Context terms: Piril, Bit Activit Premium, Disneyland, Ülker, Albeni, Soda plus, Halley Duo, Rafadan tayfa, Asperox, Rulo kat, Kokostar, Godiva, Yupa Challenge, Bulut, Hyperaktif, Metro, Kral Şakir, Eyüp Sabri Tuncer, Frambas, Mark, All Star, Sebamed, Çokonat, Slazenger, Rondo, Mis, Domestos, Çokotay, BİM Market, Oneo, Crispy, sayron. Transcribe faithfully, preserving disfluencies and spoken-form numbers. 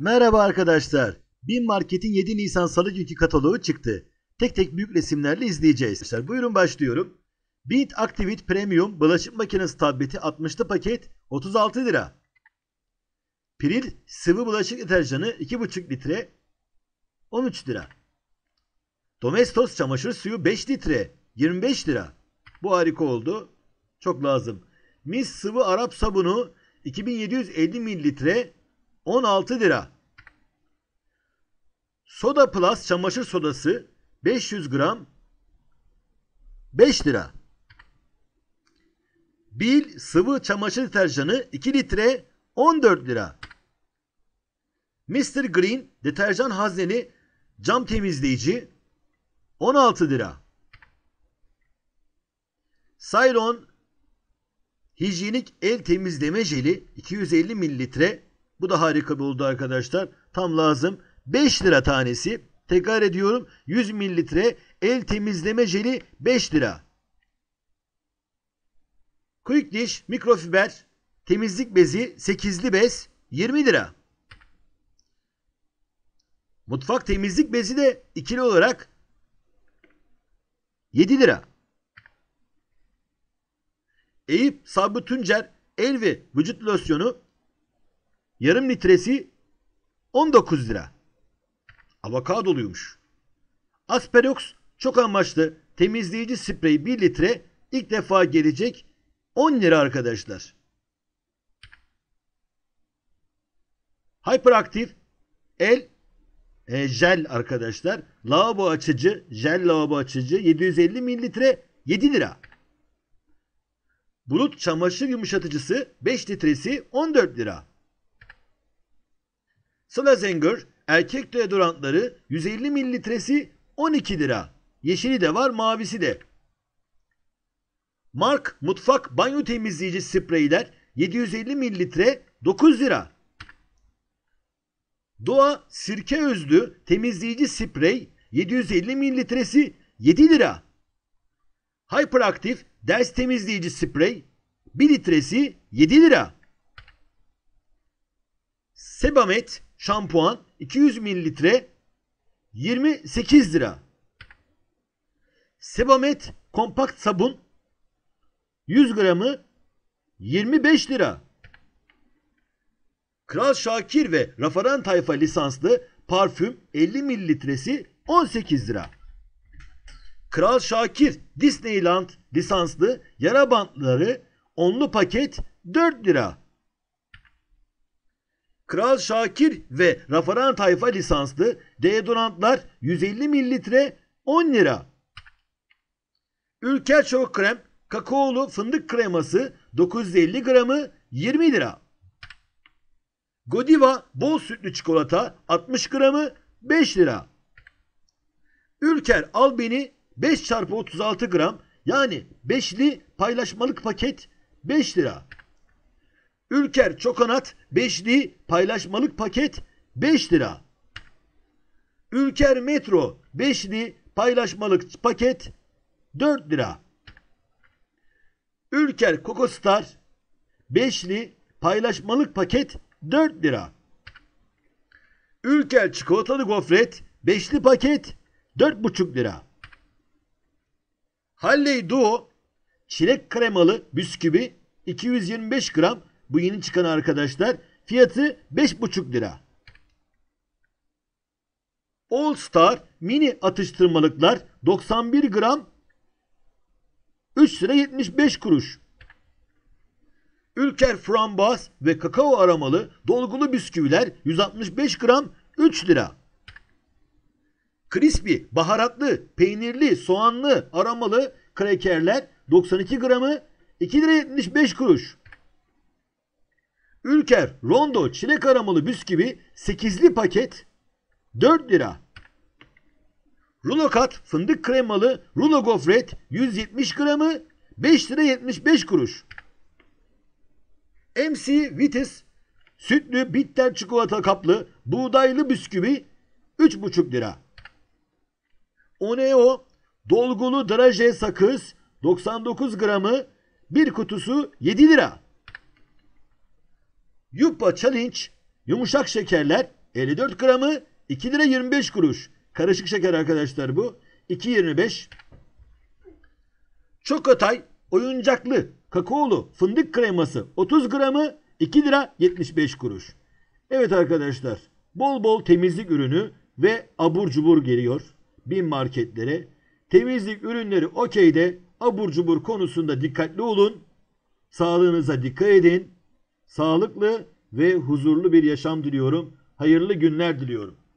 Merhaba arkadaşlar. BİM Market'in yedi Nisan Salı günkü kataloğu çıktı. Tek tek büyük resimlerle izleyeceğiz. Buyurun başlıyorum. Bit Activit Premium bulaşık makinesi tableti altmışlı paket otuz altı lira. Piril sıvı bulaşık deterjanı iki buçuk litre on üç lira. Domestos çamaşır suyu beş litre yirmi beş lira. Bu harika oldu. Çok lazım. Mis sıvı Arap sabunu iki bin yedi yüz elli mililitre on altı lira. Soda plus çamaşır sodası beş yüz gram beş lira. Bil sıvı çamaşır deterjanı iki litre on dört lira. mister Green deterjan hazneli cam temizleyici on altı lira. Sayron hijyenik el temizleme jeli iki yüz elli mililitre. Bu da harika bir oldu arkadaşlar. Tam lazım. beş lira tanesi. Tekrar ediyorum. yüz mililitre el temizleme jeli beş lira. Quick dish mikrofiber temizlik bezi sekizli bez yirmi lira. Mutfak temizlik bezi de ikili olarak yedi lira. Eyüp Sabri Tuncer el ve vücut losyonu yarım litresi on dokuz lira. Avokadoluymuş. Asperox çok amaçlı temizleyici spreyi bir litre ilk defa gelecek on lira arkadaşlar. Hyperaktif el e, jel arkadaşlar. Lavabo açıcı, jel lavabo açıcı yedi yüz elli mililitre yedi lira. Bulut çamaşır yumuşatıcısı beş litresi on dört lira. Slazenger erkek deodorantları yüz elli mililitresi on iki lira. Yeşili de var, mavisi de. Mark mutfak banyo temizleyici spreyler yedi yüz elli mililitre dokuz lira. Doğa sirke özlü temizleyici sprey yedi yüz elli mililitresi yedi lira. Hyperaktif ders temizleyici sprey bir litresi yedi lira. Sebamed şampuan iki yüz mililitre yirmi sekiz lira. Sebamed kompakt sabun yüz gramı yirmi beş lira. Kral Şakir ve Rafadan tayfa lisanslı parfüm elli mililitresi on sekiz lira. Kral Şakir Disneyland lisanslı yara bantları onlu paket dört lira. Kral Şakir ve Rafadan tayfa lisanslı deodorantlar yüz elli mililitre on lira. Ülker çok krem kakaolu fındık kreması dokuz yüz elli gramı yirmi lira. Godiva bol sütlü çikolata altmış gramı beş lira. Ülker Albeni beş çarpı otuz altı gram yani beşli paylaşmalık paket beş lira. Ülker Çokonat beşli paylaşmalık paket beş lira. Ülker Metro beşli paylaşmalık paket dört lira. Ülker Kokostar beşli paylaşmalık paket dört lira. Ülker çikolatalı gofret beşli paket dört buçuk lira. Halley Duo çilek kremalı bisküvi iki yüz yirmi beş gram. Bu yeni çıkan arkadaşlar. Fiyatı beş buçuk lira. All Star mini atıştırmalıklar doksan bir gram üç lira yetmiş beş kuruş. Ülker Frambas ve kakao aromalı dolgulu bisküviler yüz altmış beş gram üç lira. Crispy baharatlı, peynirli, soğanlı, aromalı krekerler doksan iki gramı iki lira yetmiş beş kuruş. Ülker Rondo çilek aromalı bisküvi sekizli paket dört lira. Rulo kat fındık kremalı rulo gofret yüz yetmiş gramı beş lira yetmiş beş kuruş. M C Vites sütlü bitter çikolata kaplı buğdaylı bisküvi üç buçuk lira. Oneo dolgulu draje sakız doksan dokuz gramı bir kutusu yedi lira. Yupa Challenge yumuşak şekerler elli dört gramı iki lira yirmi beş kuruş. Karışık şeker arkadaşlar bu. iki lira yirmi beş. Çokotay oyuncaklı kakaolu fındık kreması otuz gramı iki lira yetmiş beş kuruş. Evet arkadaşlar, bol bol temizlik ürünü ve abur cubur geliyor BİM marketlere. Temizlik ürünleri okeyde, abur cubur konusunda dikkatli olun. Sağlığınıza dikkat edin. Sağlıklı ve huzurlu bir yaşam diliyorum. Hayırlı günler diliyorum.